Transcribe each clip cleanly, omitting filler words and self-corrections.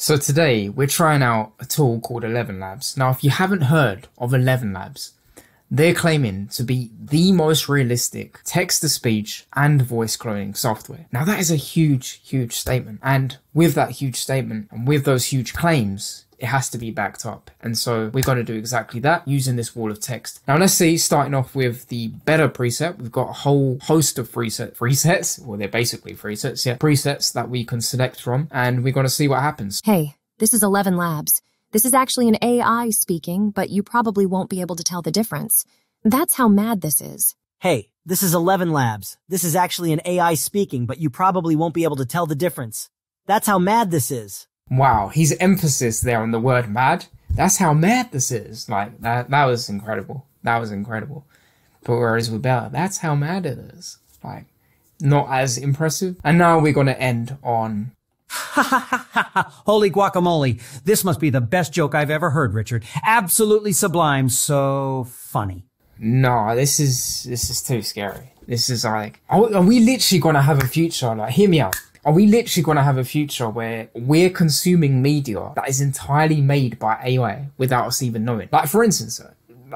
So today we're trying out a tool called ElevenLabs. Now, if you haven't heard of ElevenLabs, they're claiming to be the most realistic text-to-speech and voice cloning software. Now, that is a huge, huge statement. And with that huge statement and with those huge claims, it has to be backed up. And so we're going to do exactly that using this wall of text. Now, let's see, starting off with the better preset, we've got a whole host of presets. Well, they're basically presets, yeah. Presets that we can select from, and we're going to see what happens. Hey, this is ElevenLabs. This is actually an AI speaking, but you probably won't be able to tell the difference. That's how mad this is. Hey, this is ElevenLabs. This is actually an AI speaking, but you probably won't be able to tell the difference. That's how mad this is. Wow, his emphasis there on the word mad. That's how mad this is. Like, that was incredible. That was incredible. But whereas with Bella, that's how mad it is. Like, not as impressive. And now we're going to end on... Ha ha ha ha ha! Holy guacamole. This must be the best joke I've ever heard, Richard. Absolutely sublime. So funny. No, this is too scary. This is like... Are we literally going to have a future? Like, hear me out. Are we literally going to have a future where we're consuming media that is entirely made by AI without us even knowing? Like, for instance,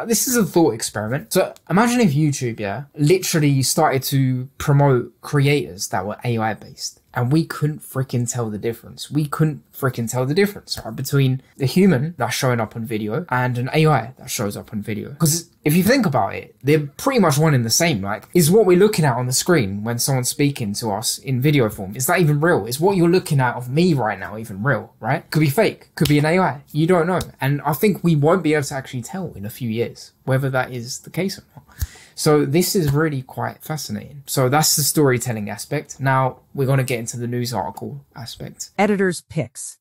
this is a thought experiment. So imagine if YouTube, yeah, literally started to promote creators that were AI based, and we couldn't freaking tell the difference. We couldn't freaking tell the difference, right, between the human that's showing up on video and an AI that shows up on video. Because if you think about it, they're pretty much one in the same. Like, is what we're looking at on the screen when someone's speaking to us in video form, is that even real? Is what you're looking at of me right now even real, right? Could be fake, could be an AI, you don't know. And I think we won't be able to actually tell in a few years whether that is the case or not. So this is really quite fascinating. So that's the storytelling aspect. Now we're going to get into the news article aspect. Editor's picks.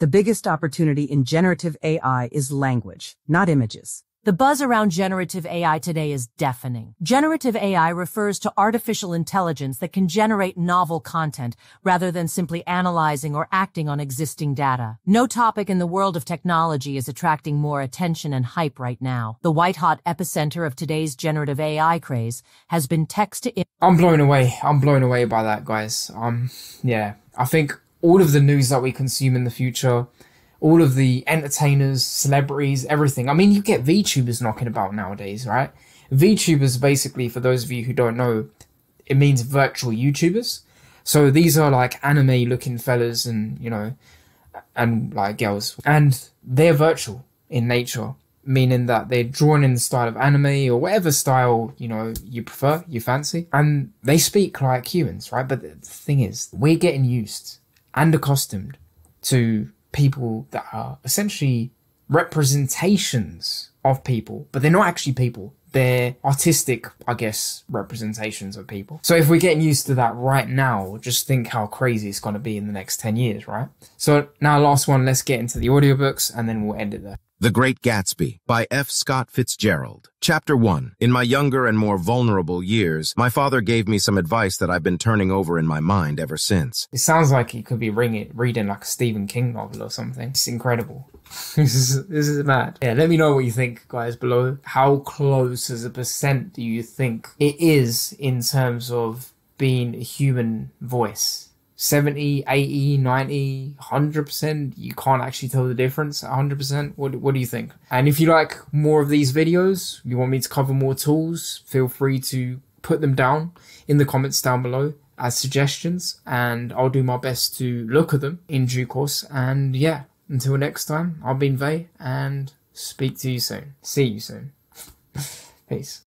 The biggest opportunity in generative AI is language, not images. The buzz around generative AI today is deafening. Generative AI refers to artificial intelligence that can generate novel content rather than simply analyzing or acting on existing data. No topic in the world of technology is attracting more attention and hype right now. The white-hot epicenter of today's generative AI craze has been text-to-image. I'm blown away. I'm blown away by that, guys. Yeah, I think all of the news that we consume in the future, all of the entertainers, celebrities, everything. I mean, you get VTubers knocking about nowadays, right? VTubers, basically, for those of you who don't know, it means virtual YouTubers. So these are like anime-looking fellas and, you know, and like girls. And they're virtual in nature, meaning that they're drawn in the style of anime or whatever style, you know, you prefer, you fancy. And they speak like humans, right? But the thing is, we're getting used and accustomed to people that are essentially representations of people, but they're not actually people. They're artistic, I guess, representations of people. So if we're getting used to that right now, just think how crazy it's going to be in the next 10 years, right? So now, last one, let's get into the audiobooks and then we'll end it there. The Great Gatsby by F. Scott Fitzgerald. Chapter 1. In my younger and more vulnerable years, my father gave me some advice that I've been turning over in my mind ever since. It sounds like he could be reading like a Stephen King novel or something. It's incredible. This is mad. Yeah, let me know what you think, guys, below. How close as a percent do you think it is in terms of being a human voice? 70, 80, 90, 100%. You can't actually tell the difference. 100%. What do you think? And if you like more of these videos, you want me to cover more tools, feel free to put them down in the comments down below as suggestions, and I'll do my best to look at them in due course. And yeah, until next time, I've been Vay, and speak to you soon. See you soon. Peace.